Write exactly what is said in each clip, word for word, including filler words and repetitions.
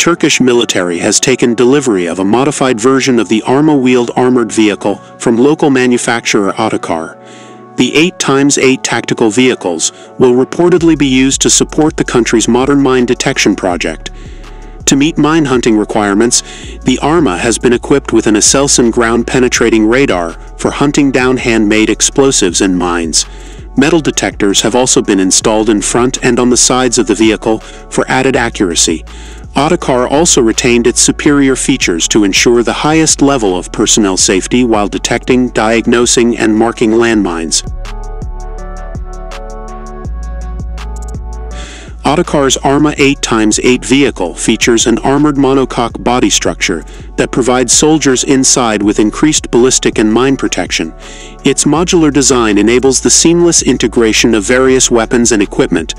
Turkish military has taken delivery of a modified version of the ARMA wheeled armored vehicle from local manufacturer Otokar. The eight by eight tactical vehicles will reportedly be used to support the country's modern mine detection project. To meet mine hunting requirements, the ARMA has been equipped with an Aselsan ground-penetrating radar for hunting down handmade explosives and mines. Metal detectors have also been installed in front and on the sides of the vehicle for added accuracy. Otokar also retained its superior features to ensure the highest level of personnel safety while detecting, diagnosing, and marking landmines. Otokar's ARMA eight by eight vehicle features an armored monocoque body structure that provides soldiers inside with increased ballistic and mine protection. Its modular design enables the seamless integration of various weapons and equipment,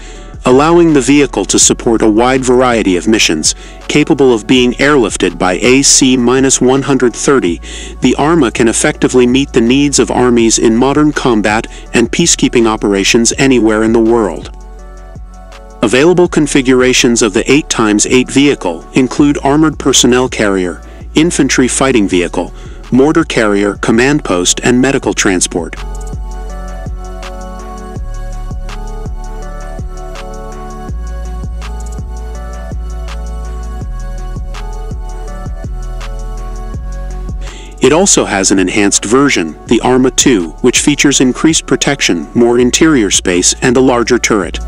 allowing the vehicle to support a wide variety of missions. Capable of being airlifted by A C one thirty, the ARMA can effectively meet the needs of armies in modern combat and peacekeeping operations anywhere in the world. Available configurations of the eight by eight vehicle include armored personnel carrier, infantry fighting vehicle, mortar carrier, command post, and medical transport. It also has an enhanced version, the ARMA two, which features increased protection, more interior space, and a larger turret.